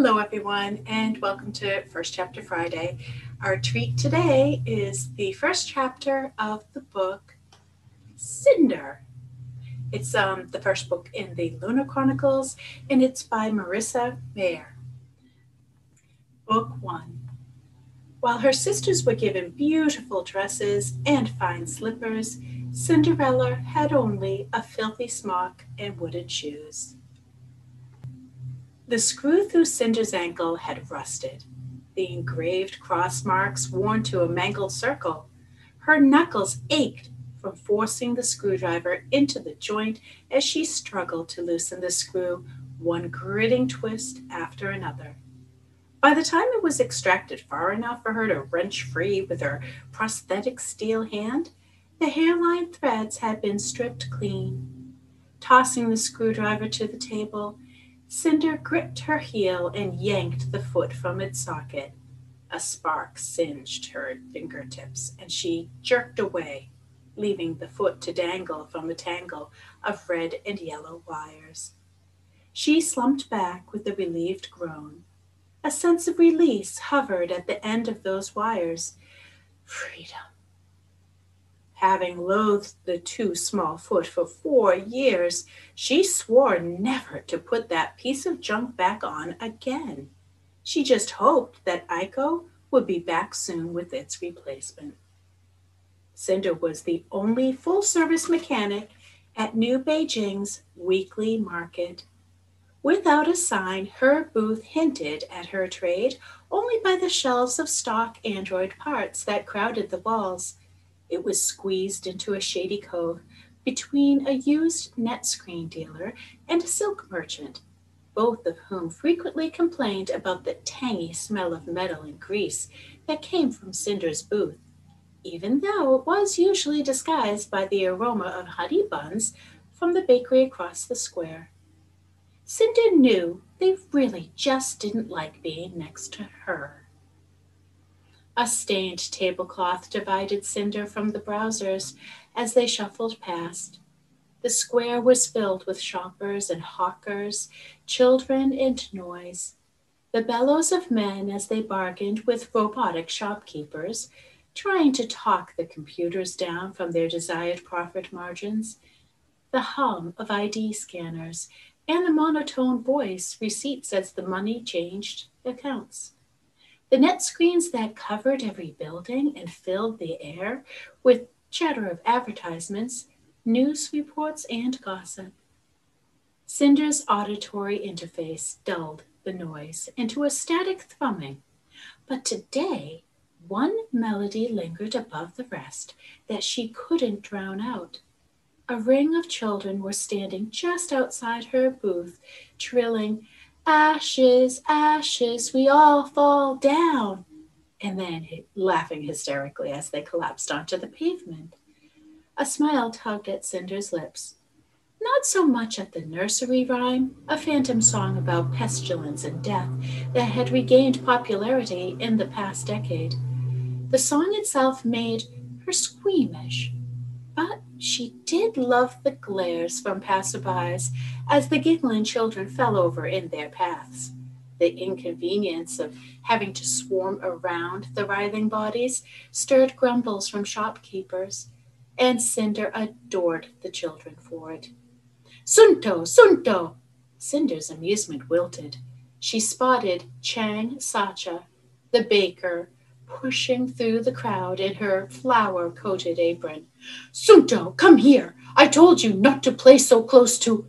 Hello everyone and welcome to First Chapter Friday. Our treat today is the first chapter of the book Cinder. It's the first book in the Lunar Chronicles and it's by Marissa Meyer. Book 1. While her sisters were given beautiful dresses and fine slippers, Cinderella had only a filthy smock and wooden shoes. The screw through Cinder's ankle had rusted. The engraved cross marks worn to a mangled circle. Her knuckles ached from forcing the screwdriver into the joint as she struggled to loosen the screw, one gritting twist after another. By the time it was extracted far enough for her to wrench free with her prosthetic steel hand, the hairline threads had been stripped clean. Tossing the screwdriver to the table, Cinder gripped her heel and yanked the foot from its socket. A spark singed her fingertips, and she jerked away, leaving the foot to dangle from a tangle of red and yellow wires. She slumped back with a relieved groan. A sense of release hovered at the end of those wires. Freedom. Having loathed the too small foot for 4 years, she swore never to put that piece of junk back on again. She just hoped that Iko would be back soon with its replacement. Cinder was the only full-service mechanic at New Beijing's weekly market. Without a sign, her booth hinted at her trade only by the shelves of stock android parts that crowded the walls. It was squeezed into a shady cove between a used net screen dealer and a silk merchant, both of whom frequently complained about the tangy smell of metal and grease that came from Cinder's booth, even though it was usually disguised by the aroma of honey buns from the bakery across the square. Cinder knew they really just didn't like being next to her. A stained tablecloth divided Cinder from the browsers as they shuffled past. The square was filled with shoppers and hawkers, children and noise. The bellows of men as they bargained with robotic shopkeepers, trying to talk the computers down from their desired profit margins. The hum of ID scanners and the monotone voice receipts as the money changed accounts. The net screens that covered every building and filled the air with chatter of advertisements, news reports, and gossip. Cinder's auditory interface dulled the noise into a static thrumming, but today one melody lingered above the rest that she couldn't drown out. A ring of children were standing just outside her booth, trilling, "Ashes, ashes, we all fall down," and then laughing hysterically as they collapsed onto the pavement. A smile tugged at Cinder's lips, not so much at the nursery rhyme, a phantom song about pestilence and death that had regained popularity in the past decade. The song itself made her squeamish, but she did love the glares from passerbys as the giggling children fell over in their paths. The inconvenience of having to swarm around the writhing bodies stirred grumbles from shopkeepers, and Cinder adored the children for it. "Sunto! Sunto!" Cinder's amusement wilted. She spotted Chang Sacha, the baker, pushing through the crowd in her flower-coated apron. "Sunto, come here! I told you not to play so close to—"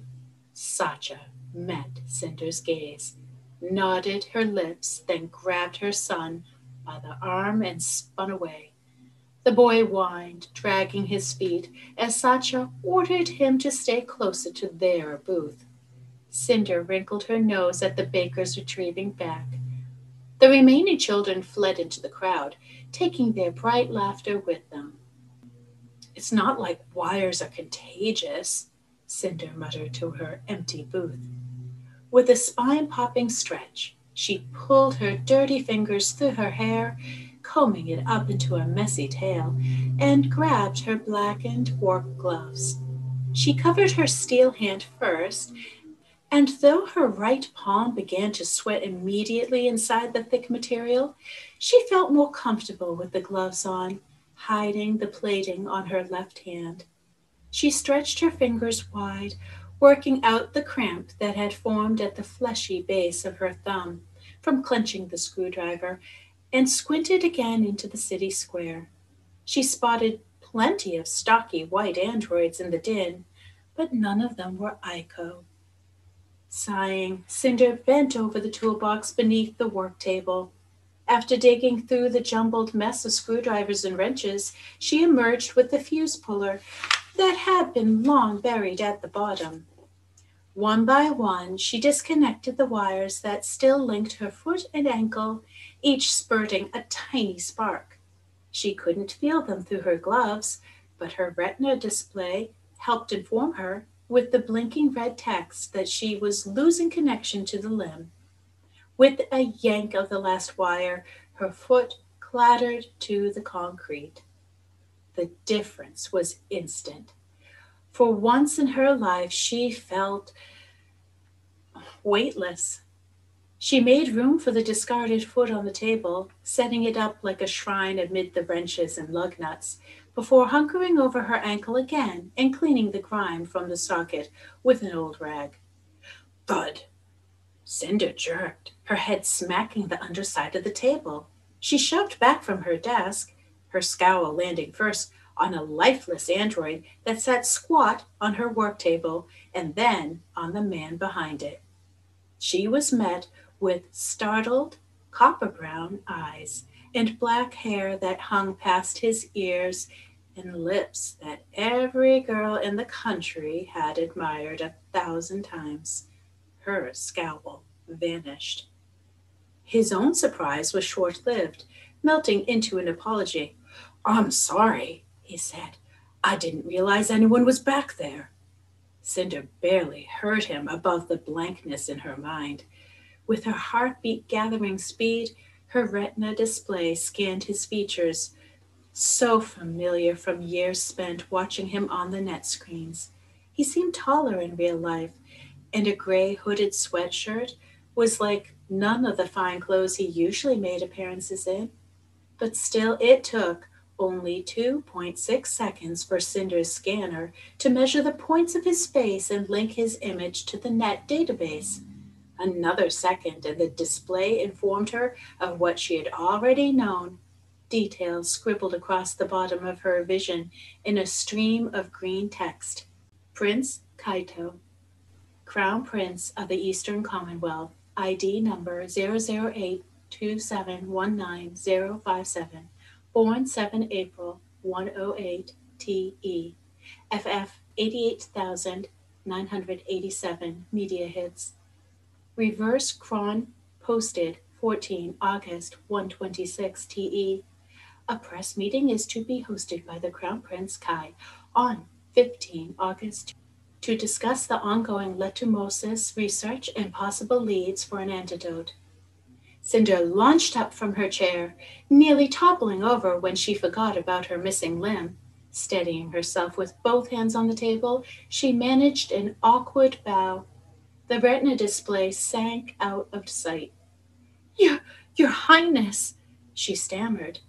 Sacha met Cinder's gaze, nodded her lips, then grabbed her son by the arm and spun away. The boy whined, dragging his feet, as Sacha ordered him to stay closer to their booth. Cinder wrinkled her nose at the baker's retreating back. The remaining children fled into the crowd, taking their bright laughter with them. "It's not like wires are contagious," Cinder muttered to her empty booth. With a spine-popping stretch, she pulled her dirty fingers through her hair, combing it up into a messy tail, and grabbed her blackened work gloves. She covered her steel hand first, and though her right palm began to sweat immediately inside the thick material, she felt more comfortable with the gloves on, hiding the plating on her left hand. She stretched her fingers wide, working out the cramp that had formed at the fleshy base of her thumb from clenching the screwdriver, and squinted again into the city square. She spotted plenty of stocky white androids in the din, but none of them were Iko. Sighing, Cinder bent over the toolbox beneath the work table. After digging through the jumbled mess of screwdrivers and wrenches, she emerged with the fuse puller that had been long buried at the bottom. One by one, she disconnected the wires that still linked her foot and ankle, each spurting a tiny spark. She couldn't feel them through her gloves, but her retina display helped inform her with the blinking red text that she was losing connection to the limb. With a yank of the last wire, her foot clattered to the concrete. The difference was instant. For once in her life, she felt weightless. She made room for the discarded foot on the table, setting it up like a shrine amid the wrenches and lug nuts, before hunkering over her ankle again and cleaning the grime from the socket with an old rag. Thud! Cinder jerked, her head smacking the underside of the table. She shoved back from her desk, her scowl landing first on a lifeless android that sat squat on her work table and then on the man behind it. She was met with startled copper-brown eyes and black hair that hung past his ears and lips that every girl in the country had admired 1,000 times. Her scowl vanished. His own surprise was short-lived, melting into an apology. "I'm sorry," he said. "I didn't realize anyone was back there." Cinder barely heard him above the blankness in her mind. With her heartbeat gathering speed, her retina display scanned his features, so familiar from years spent watching him on the net screens. He seemed taller in real life, and a gray hooded sweatshirt was like none of the fine clothes he usually made appearances in. But still, it took only 2.6 seconds for Cinder's scanner to measure the points of his face and link his image to the net database. Another second, and the display informed her of what she had already known, details scribbled across the bottom of her vision in a stream of green text. Prince Kaito, Crown Prince of the Eastern Commonwealth, ID number 008271957. Born 7 April 108 TE, FF 88,987 media hits. Reverse Cron posted 14 August 126 TE. A press meeting is to be hosted by the Crown Prince Kai on 15 August to discuss the ongoing letumosis research and possible leads for an antidote. Cinder launched up from her chair, nearly toppling over when she forgot about her missing limb. Steadying herself with both hands on the table, she managed an awkward bow. The retina display sank out of sight. Your Highness, she stammered,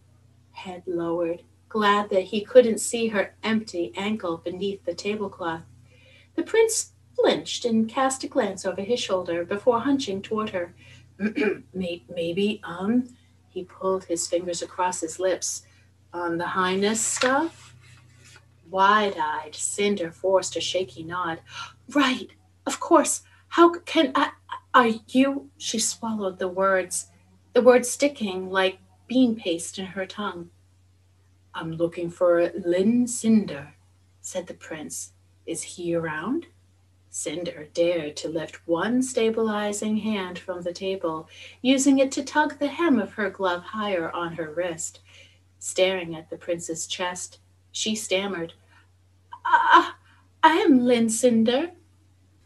head lowered, glad that he couldn't see her empty ankle beneath the tablecloth. The prince flinched and cast a glance over his shoulder before hunching toward her. Maybe, he pulled his fingers across his lips, on the Highness stuff? Wide-eyed, Cinder forced a shaky nod. Right, of course, how can I, are you, she swallowed the words sticking like bean paste in her tongue. I'm looking for Linh Cinder, said the prince. Is he around? Cinder dared to lift one stabilizing hand from the table, using it to tug the hem of her glove higher on her wrist. Staring at the prince's chest, she stammered, I am Linh Cinder.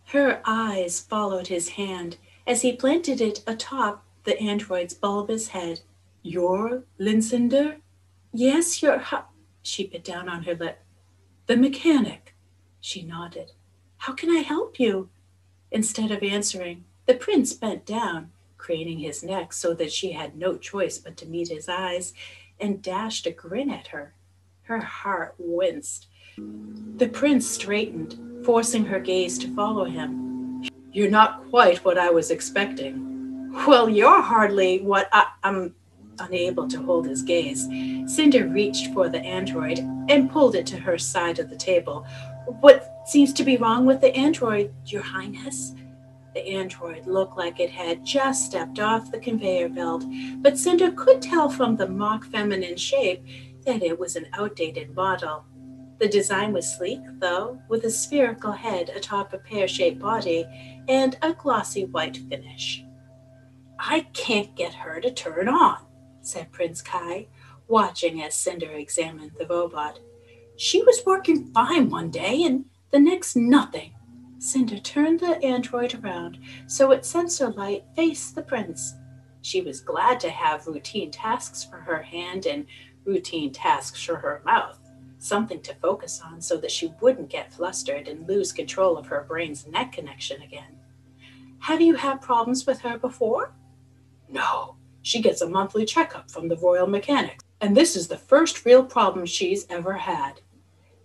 Her eyes followed his hand as he planted it atop the android's bulbous head. You're Linh Cinder? Yes, she bit down on her lip. The mechanic, she nodded. How can I help you? Instead of answering, the prince bent down, craning his neck so that she had no choice but to meet his eyes, and dashed a grin at her. Her heart winced. The prince straightened, forcing her gaze to follow him. You're not quite what I was expecting. Well, you're hardly what I'm unable to hold his gaze. Cinder reached for the android and pulled it to her side of the table. What seems to be wrong with the android, Your Highness? The android looked like it had just stepped off the conveyor belt, but Cinder could tell from the mock feminine shape that it was an outdated model. The design was sleek, though, with a spherical head atop a pear-shaped body and a glossy white finish. I can't get her to turn on, said Prince Kai, watching as Cinder examined the robot. She was working fine one day and the next nothing. Cinder turned the android around so its sensor light faced the prince. She was glad to have routine tasks for her hand and routine tasks for her mouth, something to focus on so that she wouldn't get flustered and lose control of her brain's neck connection again. Have you had problems with her before? No. She gets a monthly checkup from the Royal Mechanics, and this is the first real problem she's ever had.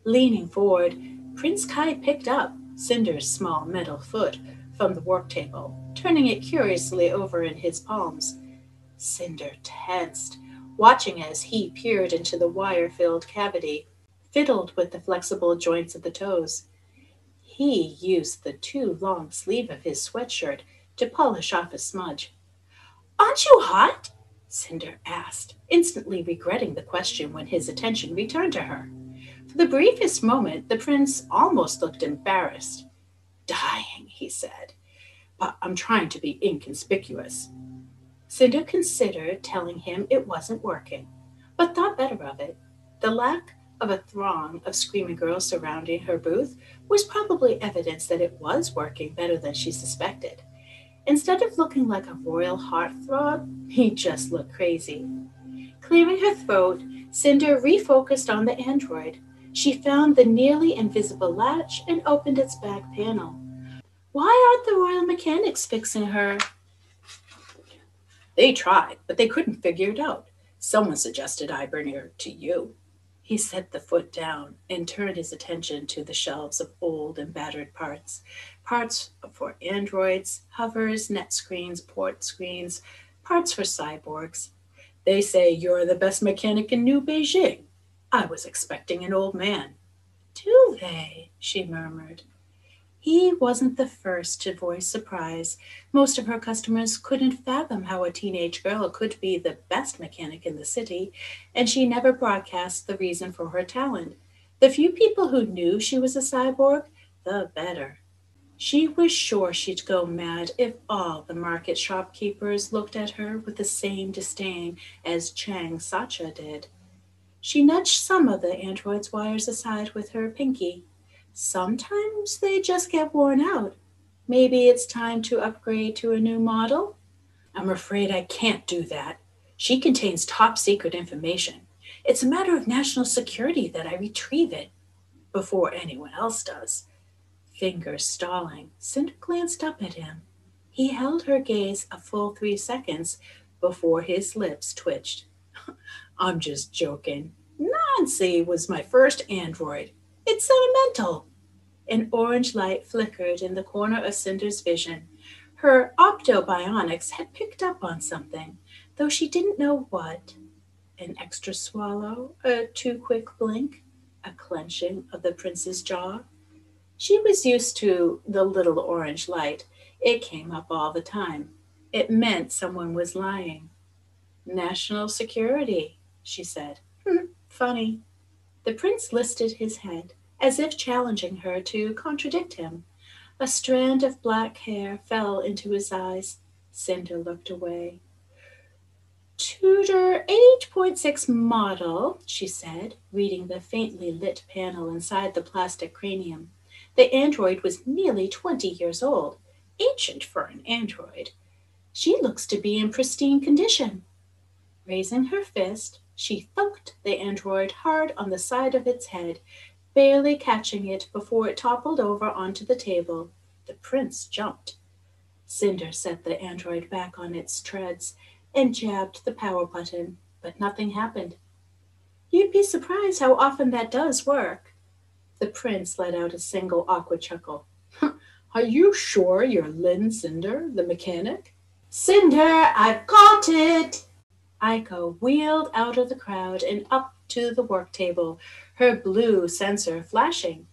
Leaning forward, Prince Kai picked up Cinder's small metal foot from the work table, turning it curiously over in his palms. Cinder tensed, watching as he peered into the wire-filled cavity, fiddled with the flexible joints of the toes. He used the too long sleeve of his sweatshirt to polish off a smudge. Aren't you hot? Cinder asked, instantly regretting the question when his attention returned to her. For the briefest moment, the prince almost looked embarrassed. Dying, he said, but I'm trying to be inconspicuous. Cinder considered telling him it wasn't working, but thought better of it. The lack of a throng of screaming girls surrounding her booth was probably evidence that it was working better than she suspected. Instead of looking like a royal heartthrob, he just looked crazy. Clearing her throat, Cinder refocused on the android. She found the nearly invisible latch and opened its back panel. Why aren't the Royal Mechanics fixing her? They tried, but they couldn't figure it out. Someone suggested I bring her to you. He set the foot down and turned his attention to the shelves of old and battered parts for androids, hovers, net screens, port screens, parts for cyborgs. They say you're the best mechanic in New Beijing. I was expecting an old man. Do they? She murmured. He wasn't the first to voice surprise. Most of her customers couldn't fathom how a teenage girl could be the best mechanic in the city, and she never broadcast the reason for her talent. The few people who knew she was a cyborg, the better. She was sure she'd go mad if all the market shopkeepers looked at her with the same disdain as Chang Sacha did. She nudged some of the android's wires aside with her pinky. Sometimes they just get worn out. Maybe it's time to upgrade to a new model? I'm afraid I can't do that. She contains top secret information. It's a matter of national security that I retrieve it before anyone else does. Fingers stalling, Cinder glanced up at him. He held her gaze a full 3 seconds before his lips twitched. I'm just joking. Nancy was my first android. It's sentimental. An orange light flickered in the corner of Cinder's vision. Her optobionics had picked up on something, though she didn't know what. An extra swallow, a too quick blink, a clenching of the prince's jaw. She was used to the little orange light. It came up all the time. It meant someone was lying. National security, she said. Funny. The prince lifted his head, as if challenging her to contradict him. A strand of black hair fell into his eyes. Cinder looked away. Tudor 8.6 model, she said, reading the faintly lit panel inside the plastic cranium. The android was nearly 20 years old, ancient for an android. She looks to be in pristine condition. Raising her fist, she thumped the android hard on the side of its head, barely catching it before it toppled over onto the table. The prince jumped. Cinder set the android back on its treads and jabbed the power button, but nothing happened. You'd be surprised how often that does work. The prince let out a single awkward chuckle. Are you sure you're Linh Cinder, the mechanic? Cinder, I've got it! Iko wheeled out of the crowd and up to the work table, her blue sensor flashing.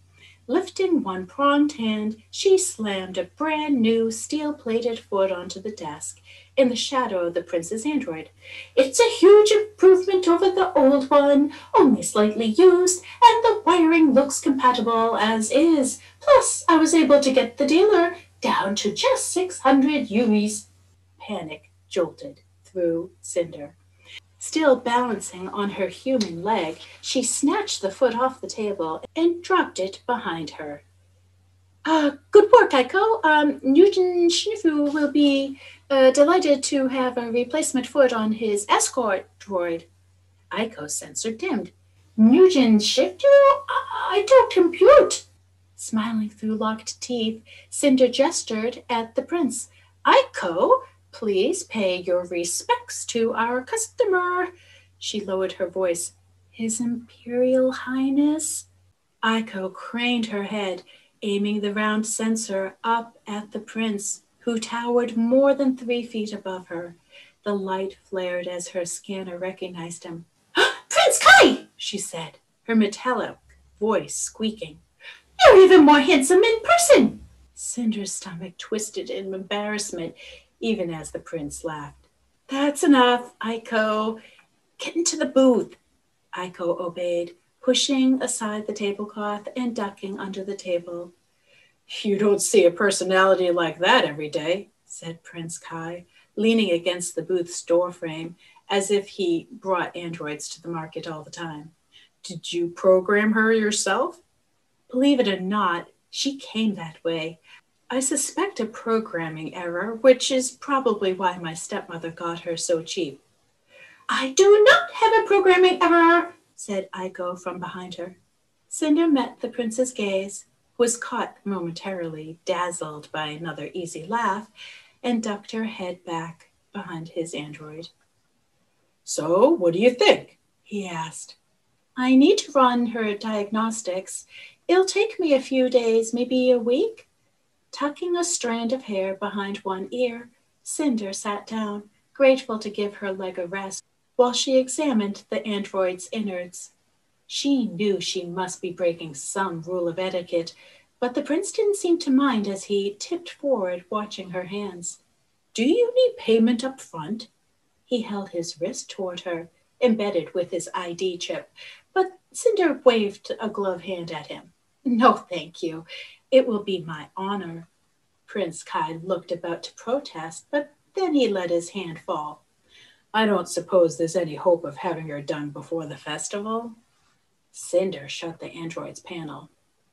Lifting one pronged hand, she slammed a brand new steel-plated foot onto the desk in the shadow of the prince's android. It's a huge improvement over the old one, only slightly used, and the wiring looks compatible as is. Plus, I was able to get the dealer down to just 600 UEs. Panic jolted through Cinder. Still balancing on her human leg, she snatched the foot off the table and dropped it behind her. Good work, Iko. Nguyen Shifu will be delighted to have a replacement foot on his escort droid. Iko's sensor dimmed. Nguyen Shifu? I don't compute. Smiling through locked teeth, Cinder gestured at the prince. Iko? Please pay your respects to our customer. She lowered her voice. His Imperial Highness? Iko craned her head, aiming the round sensor up at the prince, who towered more than 3 feet above her. The light flared as her scanner recognized him. Prince Kai, she said, her metallic voice squeaking. You're even more handsome in person. Cinder's stomach twisted in embarrassment, even as the prince laughed. That's enough, Iko. Get into the booth. Iko obeyed, pushing aside the tablecloth and ducking under the table. You don't see a personality like that every day, said Prince Kai, leaning against the booth's doorframe as if he brought androids to the market all the time. Did you program her yourself? Believe it or not, she came that way. I suspect a programming error, which is probably why my stepmother got her so cheap. I do not have a programming error, said Iko from behind her. Cinder met the prince's gaze, was caught momentarily dazzled by another easy laugh, and ducked her head back behind his android. So, what do you think? He asked. I need to run her diagnostics. It'll take me a few days, maybe a week. Tucking a strand of hair behind one ear, Cinder sat down, grateful to give her leg a rest while she examined the android's innards. She knew she must be breaking some rule of etiquette, but the prince didn't seem to mind as he tipped forward, watching her hands. Do you need payment up front? He held his wrist toward her, embedded with his ID chip, but Cinder waved a gloved hand at him. No, thank you. It will be my honor. Prince Kai looked about to protest, but then he let his hand fall. I don't suppose there's any hope of having her done before the festival? Cinder shut the android's panel.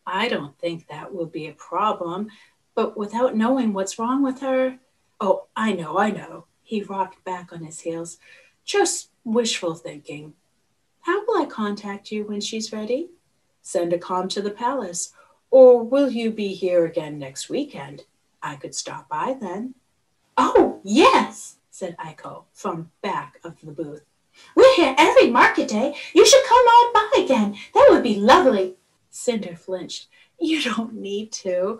I don't think that will be a problem, but without knowing what's wrong with her... Oh, I know. He rocked back on his heels. Just wishful thinking. How will I contact you when she's ready? Send a comm to the palace. Or will you be here again next weekend? I could stop by then. Oh, yes, said Iko from back of the booth. We're here every market day. You should come on by again. That would be lovely. Cinder flinched. You don't need to.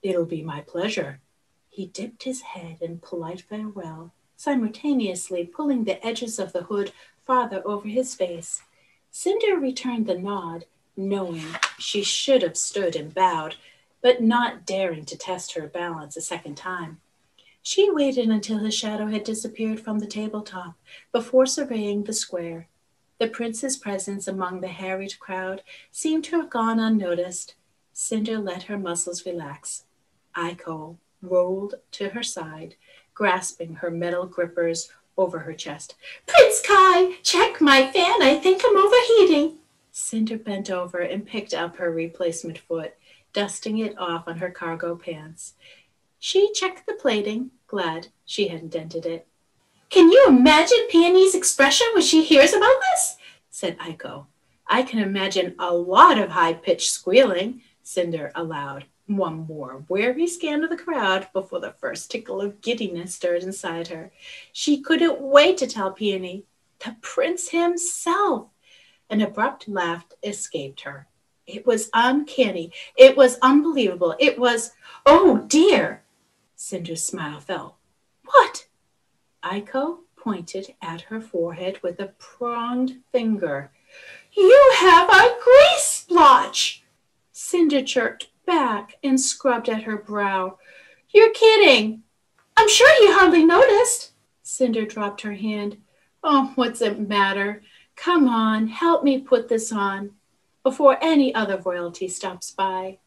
It'll be my pleasure. He dipped his head in polite farewell, simultaneously pulling the edges of the hood farther over his face. Cinder returned the nod, knowing she should have stood and bowed, but not daring to test her balance a second time. She waited until his shadow had disappeared from the tabletop before surveying the square. The prince's presence among the harried crowd seemed to have gone unnoticed. Cinder let her muscles relax. Iko rolled to her side, grasping her metal grippers over her chest. Prince Kai, check my fan. I think I'm overheating. Cinder bent over and picked up her replacement foot, dusting it off on her cargo pants. She checked the plating, glad she hadn't dented it. Can you imagine Peony's expression when she hears about this? Said Iko. I can imagine a lot of high-pitched squealing, Cinder allowed, one more wary scan of the crowd before the first tickle of giddiness stirred inside her. She couldn't wait to tell Peony, the prince himself. An abrupt laugh escaped her. It was uncanny. It was unbelievable. It was, oh dear. Cinder's smile fell. What? Iko pointed at her forehead with a pronged finger. You have a grease splotch. Cinder chirped back and scrubbed at her brow. You're kidding. I'm sure he hardly noticed. Cinder dropped her hand. Oh, what's it matter? Come on, help me put this on before any other royalty stops by.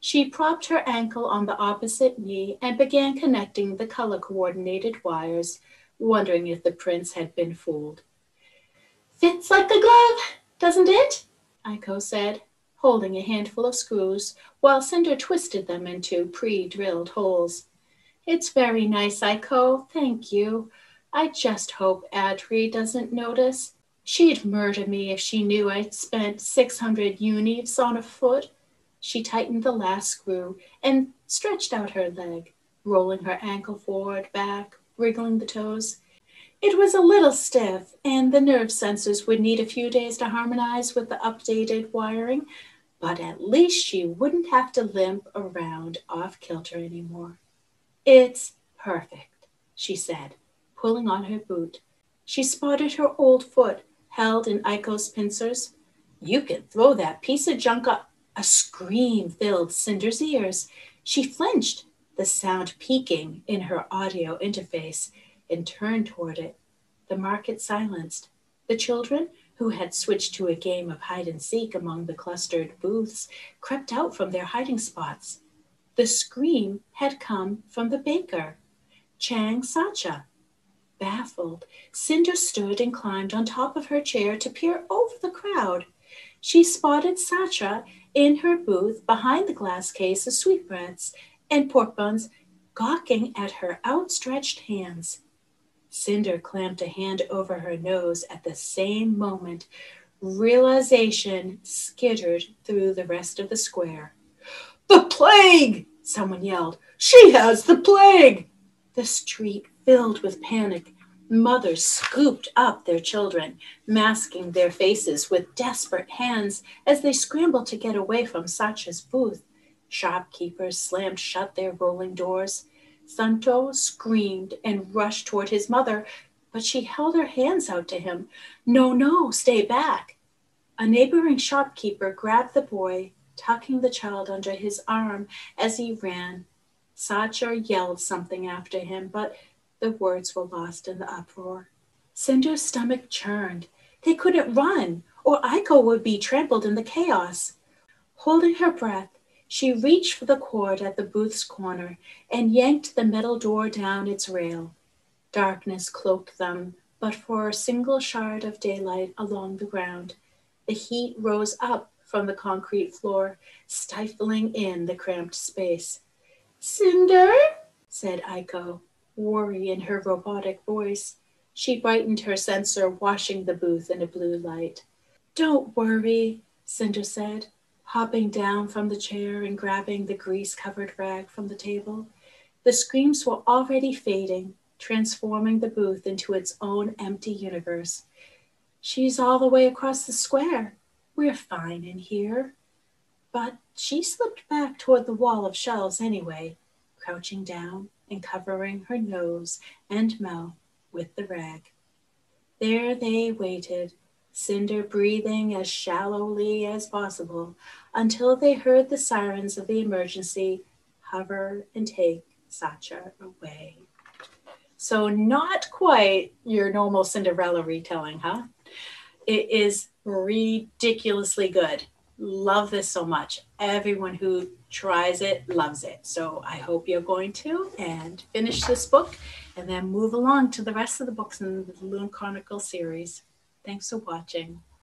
She propped her ankle on the opposite knee and began connecting the color-coordinated wires, wondering if the prince had been fooled. Fits like a glove, doesn't it? Iko said, holding a handful of screws while Cinder twisted them into pre-drilled holes. It's very nice, Iko, thank you. I just hope Adri doesn't notice. She'd murder me if she knew I'd spent 600 univs on a foot. She tightened the last screw and stretched out her leg, rolling her ankle forward, back, wriggling the toes. It was a little stiff, and the nerve sensors would need a few days to harmonize with the updated wiring, but at least she wouldn't have to limp around off-kilter anymore. It's perfect, she said, pulling on her boot. She spotted her old foot, held in Iko's pincers. You can throw that piece of junk up. A scream filled Cinder's ears. She flinched, the sound peaking in her audio interface, and turned toward it. The market silenced. The children, who had switched to a game of hide-and-seek among the clustered booths, crept out from their hiding spots. The scream had come from the baker, Chang Sacha. Baffled, Cinder stood and climbed on top of her chair to peer over the crowd. She spotted Sacha in her booth behind the glass case of sweetbreads and pork buns, gawking at her outstretched hands. Cinder clamped a hand over her nose at the same moment. Realization skittered through the rest of the square. The plague! Someone yelled. She has the plague! The street filled with panic. Mothers scooped up their children, masking their faces with desperate hands as they scrambled to get away from Sacha's booth. Shopkeepers slammed shut their rolling doors. Santo screamed and rushed toward his mother, but she held her hands out to him. No, no, stay back. A neighboring shopkeeper grabbed the boy, tucking the child under his arm as he ran. Sacha yelled something after him, but the words were lost in the uproar. Cinder's stomach churned. They couldn't run, or Iko would be trampled in the chaos. Holding her breath, she reached for the cord at the booth's corner and yanked the metal door down its rail. Darkness cloaked them, but for a single shard of daylight along the ground, the heat rose up from the concrete floor, stifling in the cramped space. Cinder, said Iko, worry in her robotic voice. She brightened her sensor, washing the booth in a blue light. Don't worry, Cinder said, hopping down from the chair and grabbing the grease-covered rag from the table. The screams were already fading, transforming the booth into its own empty universe. She's all the way across the square. We're fine in here. But she slipped back toward the wall of shelves anyway, crouching down and covering her nose and mouth with the rag. There they waited, Cinder breathing as shallowly as possible, until they heard the sirens of the emergency hover and take Sacha away. So not quite your normal Cinderella retelling, huh? It is ridiculously good. Love this so much. Everyone who tries it loves it. So I hope you're going to and finish this book and then move along to the rest of the books in the Lunar Chronicles series. Thanks for watching.